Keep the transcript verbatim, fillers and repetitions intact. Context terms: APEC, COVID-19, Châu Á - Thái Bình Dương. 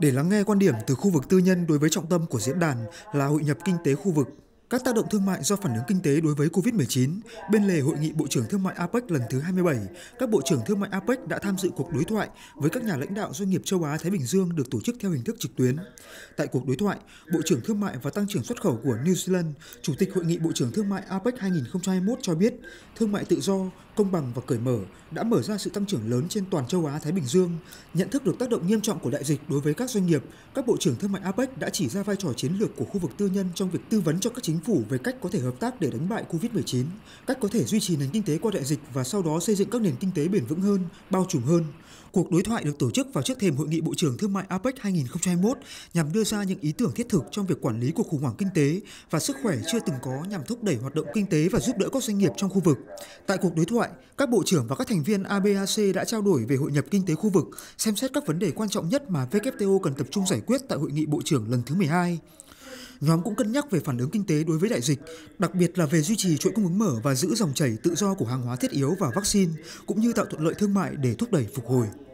Để lắng nghe quan điểm từ khu vực tư nhân đối với trọng tâm của diễn đàn là hội nhập kinh tế khu vực, các tác động thương mại do phản ứng kinh tế đối với Covid mười chín, bên lề Hội nghị Bộ trưởng Thương mại a pếc lần thứ hai mươi bảy, các Bộ trưởng Thương mại a pếc đã tham dự cuộc đối thoại với các nhà lãnh đạo doanh nghiệp châu Á-Thái Bình Dương được tổ chức theo hình thức trực tuyến. Tại cuộc đối thoại, Bộ trưởng Thương mại và Tăng trưởng xuất khẩu của New Zealand, Chủ tịch Hội nghị Bộ trưởng Thương mại a pếc hai nghìn không trăm hai mươi mốt cho biết, thương mại tự do, công bằng và cởi mở đã mở ra sự tăng trưởng lớn trên toàn châu Á-Thái Bình Dương. Nhận thức được tác động nghiêm trọng của đại dịch đối với các doanh nghiệp, các Bộ trưởng Thương mại a pếc đã chỉ ra vai trò chiến lược của khu vực tư nhân trong việc tư vấn cho các chính phủ về cách có thể hợp tác để đánh bại Covid mười chín, cách có thể duy trì nền kinh tế qua đại dịch và sau đó xây dựng các nền kinh tế bền vững hơn, bao trùm hơn. Cuộc đối thoại được tổ chức vào trước thềm Hội nghị Bộ trưởng Thương mại a pếc hai nghìn không trăm hai mươi mốt nhằm đưa ra những ý tưởng thiết thực trong việc quản lý cuộc khủng hoảng kinh tế và sức khỏe chưa từng có nhằm thúc đẩy hoạt động kinh tế và giúp đỡ các doanh nghiệp trong khu vực. Tại cuộc đối thoại, các bộ trưởng và các thành viên a bê a xê đã trao đổi về hội nhập kinh tế khu vực, xem xét các vấn đề quan trọng nhất mà vê kép tê ô cần tập trung giải quyết tại Hội nghị Bộ trưởng lần thứ mười hai. Nhóm cũng cân nhắc về phản ứng kinh tế đối với đại dịch, đặc biệt là về duy trì chuỗi cung ứng mở và giữ dòng chảy tự do của hàng hóa thiết yếu và vaccine, cũng như tạo thuận lợi thương mại để thúc đẩy phục hồi.